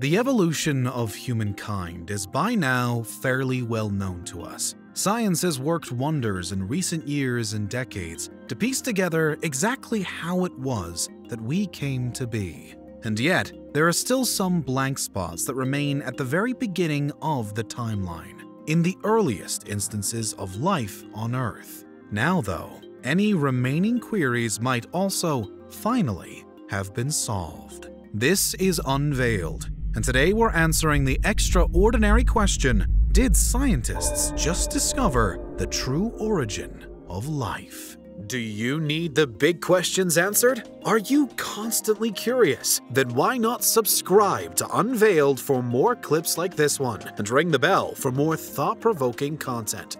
The evolution of humankind is by now fairly well known to us. Science has worked wonders in recent years and decades to piece together exactly how it was that we came to be. And yet, there are still some blank spots that remain at the very beginning of the timeline, in the earliest instances of life on Earth. Now, though, any remaining queries might also, finally, have been solved. This is Unveiled, and today we're answering the extraordinary question, did scientists just discover the true origin of life? Do you need the big questions answered? Are you constantly curious? Then why not subscribe to Unveiled for more clips like this one, and ring the bell for more thought-provoking content.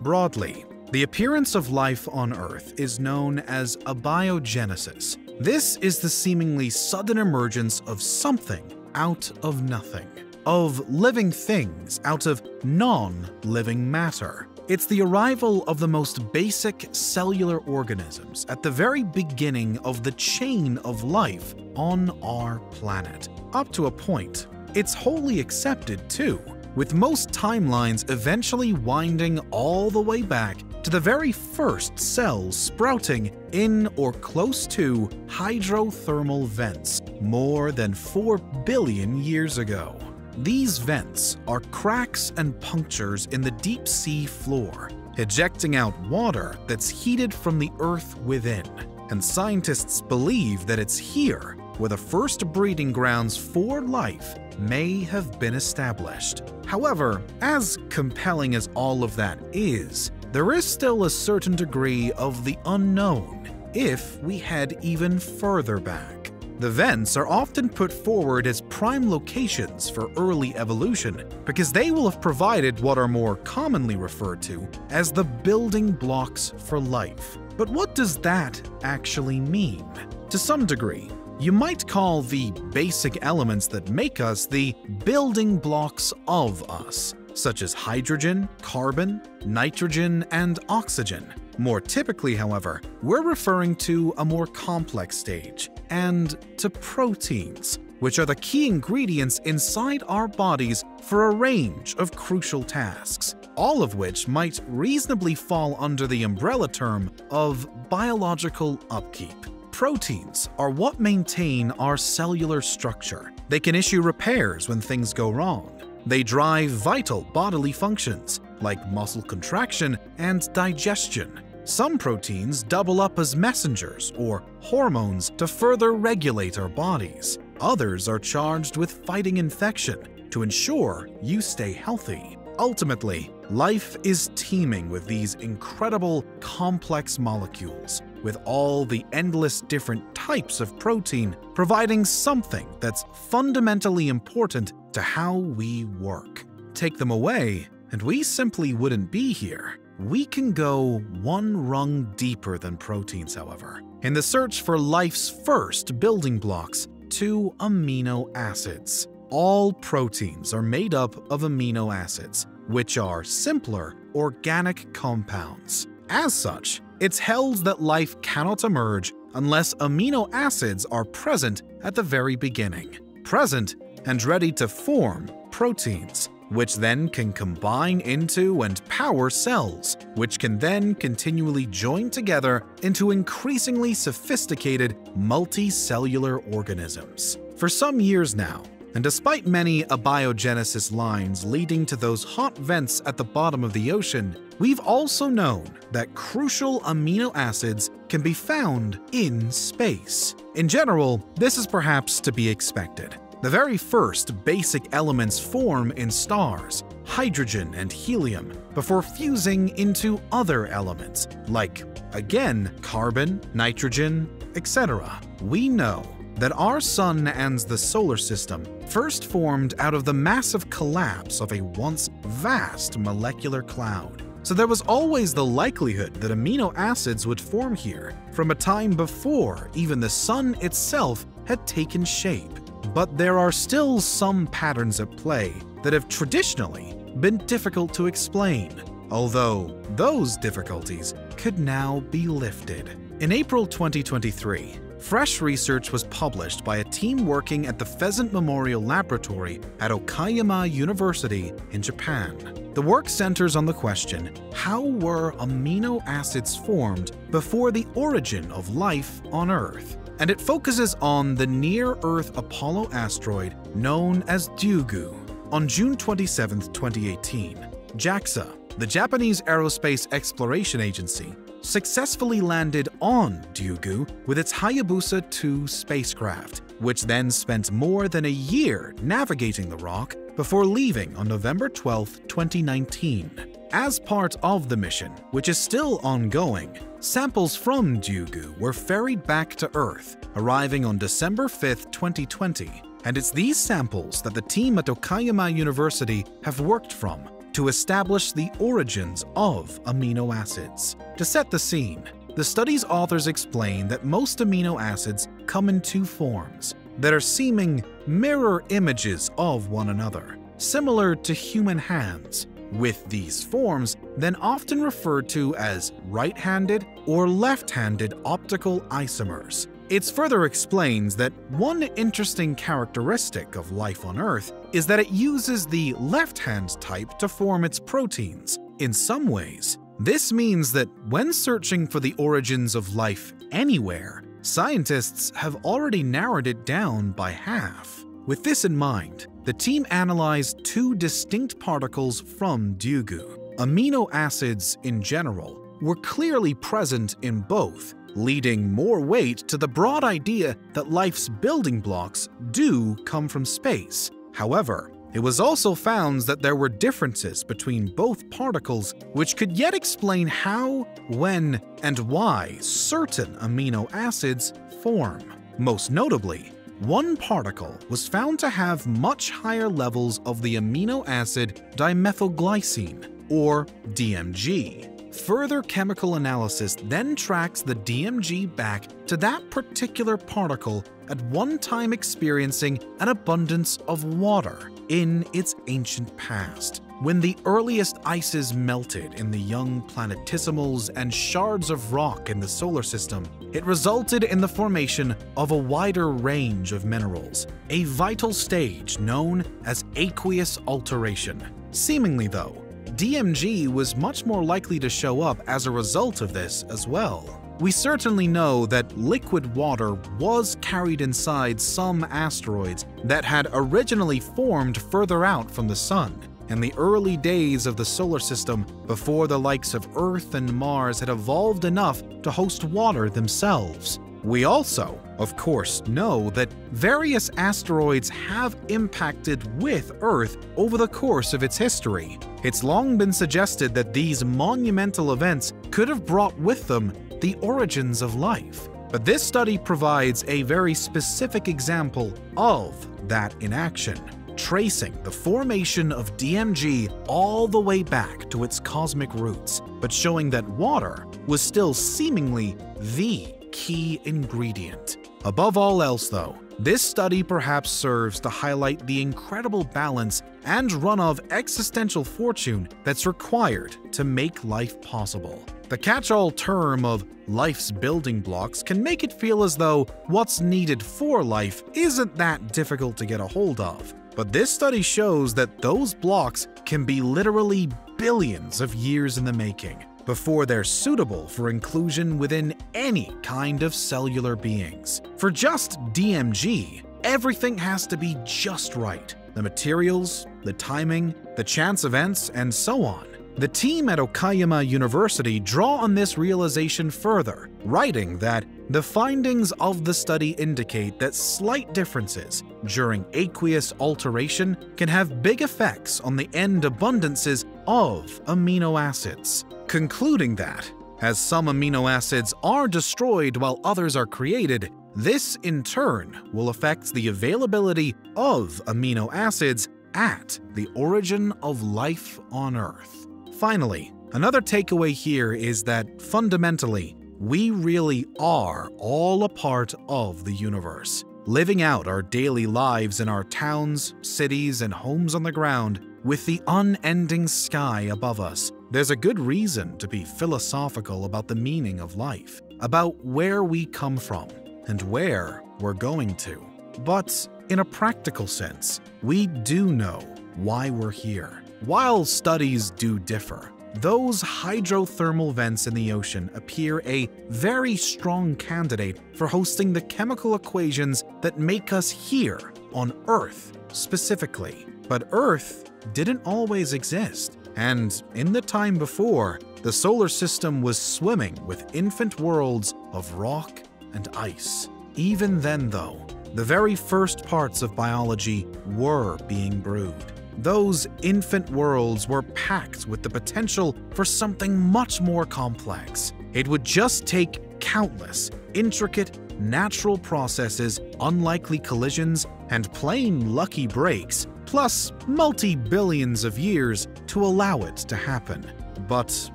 Broadly, the appearance of life on Earth is known as abiogenesis. This is the seemingly sudden emergence of something out of nothing, of living things out of non-living matter. It's the arrival of the most basic cellular organisms at the very beginning of the chain of life on our planet. Up to a point, it's wholly accepted too, with most timelines eventually winding all the way back to the very first cells sprouting in or close to hydrothermal vents more than 4 billion years ago. These vents are cracks and punctures in the deep sea floor, ejecting out water that's heated from the Earth within. And scientists believe that it's here where the first breeding grounds for life may have been established. However, as compelling as all of that is, there is still a certain degree of the unknown if we head even further back. The vents are often put forward as prime locations for early evolution because they will have provided what are more commonly referred to as the building blocks for life. But what does that actually mean? To some degree, you might call the basic elements that make us the building blocks of us, such as hydrogen, carbon, nitrogen, and oxygen. More typically, however, we're referring to a more complex stage and to proteins, which are the key ingredients inside our bodies for a range of crucial tasks, all of which might reasonably fall under the umbrella term of biological upkeep. Proteins are what maintain our cellular structure. They can issue repairs when things go wrong. They drive vital bodily functions, like muscle contraction and digestion. Some proteins double up as messengers or hormones to further regulate our bodies. Others are charged with fighting infection to ensure you stay healthy. Ultimately, life is teeming with these incredible complex molecules, with all the endless different types of protein providing something that's fundamentally important to how we work. Take them away, and we simply wouldn't be here. We can go one rung deeper than proteins, however, in the search for life's first building blocks, to amino acids. All proteins are made up of amino acids, which are simpler organic compounds. As such, it's held that life cannot emerge unless amino acids are present at the very beginning, present and ready to form proteins, which then can combine into and power cells, which can then continually join together into increasingly sophisticated multicellular organisms. For some years now, and despite many abiogenesis lines leading to those hot vents at the bottom of the ocean, we've also known that crucial amino acids can be found in space. In general, this is perhaps to be expected. The very first basic elements form in stars, hydrogen and helium, before fusing into other elements, like, again, carbon, nitrogen, etc. We know that our sun and the solar system first formed out of the massive collapse of a once vast molecular cloud. So there was always the likelihood that amino acids would form here from a time before even the sun itself had taken shape. But there are still some patterns at play that have traditionally been difficult to explain, although those difficulties could now be lifted. In April 2023, Fresh research was published by a team working at the Pheasant Memorial Laboratory at Okayama University in Japan. The work centers on the question, how were amino acids formed before the origin of life on Earth? And it focuses on the near-Earth Apollo asteroid known as Ryugu. On June 27, 2018, JAXA, the Japanese Aerospace Exploration Agency, successfully landed on Ryugu with its Hayabusa 2 spacecraft, which then spent more than a year navigating the rock before leaving on November 12, 2019. As part of the mission, which is still ongoing, samples from Ryugu were ferried back to Earth, arriving on December 5, 2020, and it's these samples that the team at Okayama University have worked from to establish the origins of amino acids. To set the scene, the study's authors explain that most amino acids come in two forms that are seeming mirror images of one another, similar to human hands, with these forms then often referred to as right-handed or left-handed optical isomers. It further explains that one interesting characteristic of life on Earth is that it uses the left-hand type to form its proteins. In some ways, this means that when searching for the origins of life anywhere, scientists have already narrowed it down by half. With this in mind, the team analyzed two distinct particles from Ryugu. Amino acids, in general, were clearly present in both, leading more weight to the broad idea that life's building blocks do come from space. However, it was also found that there were differences between both particles which could yet explain how, when, and why certain amino acids form. Most notably, one particle was found to have much higher levels of the amino acid dimethylglycine, or DMG. Further chemical analysis then tracks the DMG back to that particular particle at one time experiencing an abundance of water in its ancient past, when the earliest ices melted in the young planetesimals and shards of rock in the solar system. It resulted in the formation of a wider range of minerals, a vital stage known as aqueous alteration. Seemingly though, DMG was much more likely to show up as a result of this as well. We certainly know that liquid water was carried inside some asteroids that had originally formed further out from the Sun in the early days of the solar system before the likes of Earth and Mars had evolved enough to host water themselves. We also, of course, know that various asteroids have impacted with Earth over the course of its history. It's long been suggested that these monumental events could have brought with them the origins of life. But this study provides a very specific example of that in action, tracing the formation of DMG all the way back to its cosmic roots, but showing that water was still seemingly the key ingredient. Above all else though, this study perhaps serves to highlight the incredible balance and run of existential fortune that's required to make life possible. The catch-all term of life's building blocks can make it feel as though what's needed for life isn't that difficult to get a hold of, but this study shows that those blocks can be literally billions of years in the making before they're suitable for inclusion within any kind of cellular beings. For just DMG, everything has to be just right. The materials, the timing, the chance events, and so on. The team at Okayama University draw on this realization further, writing that the findings of the study indicate that slight differences during aqueous alteration can have big effects on the end abundances of amino acids, concluding that, as some amino acids are destroyed while others are created, this in turn will affect the availability of amino acids at the origin of life on Earth. Finally, another takeaway here is that, fundamentally, we really are all a part of the universe, living out our daily lives in our towns, cities, and homes on the ground with the unending sky above us. There's a good reason to be philosophical about the meaning of life, about where we come from, and where we're going to. But in a practical sense, we do know why we're here. While studies do differ, those hydrothermal vents in the ocean appear a very strong candidate for hosting the chemical equations that make us here on Earth specifically. But Earth didn't always exist, and in the time before, the solar system was swimming with infant worlds of rock and ice. Even then, though, the very first parts of biology were being brewed. Those infant worlds were packed with the potential for something much more complex. It would just take countless, intricate, natural processes, unlikely collisions, and plain lucky breaks, plus multi-billions of years to allow it to happen. But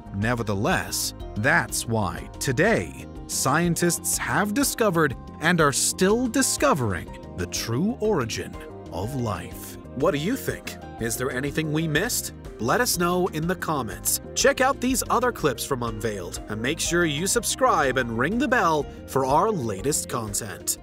nevertheless, that's why today, scientists have discovered and are still discovering the true origin of life. What do you think? Is there anything we missed? Let us know in the comments. Check out these other clips from Unveiled and make sure you subscribe and ring the bell for our latest content.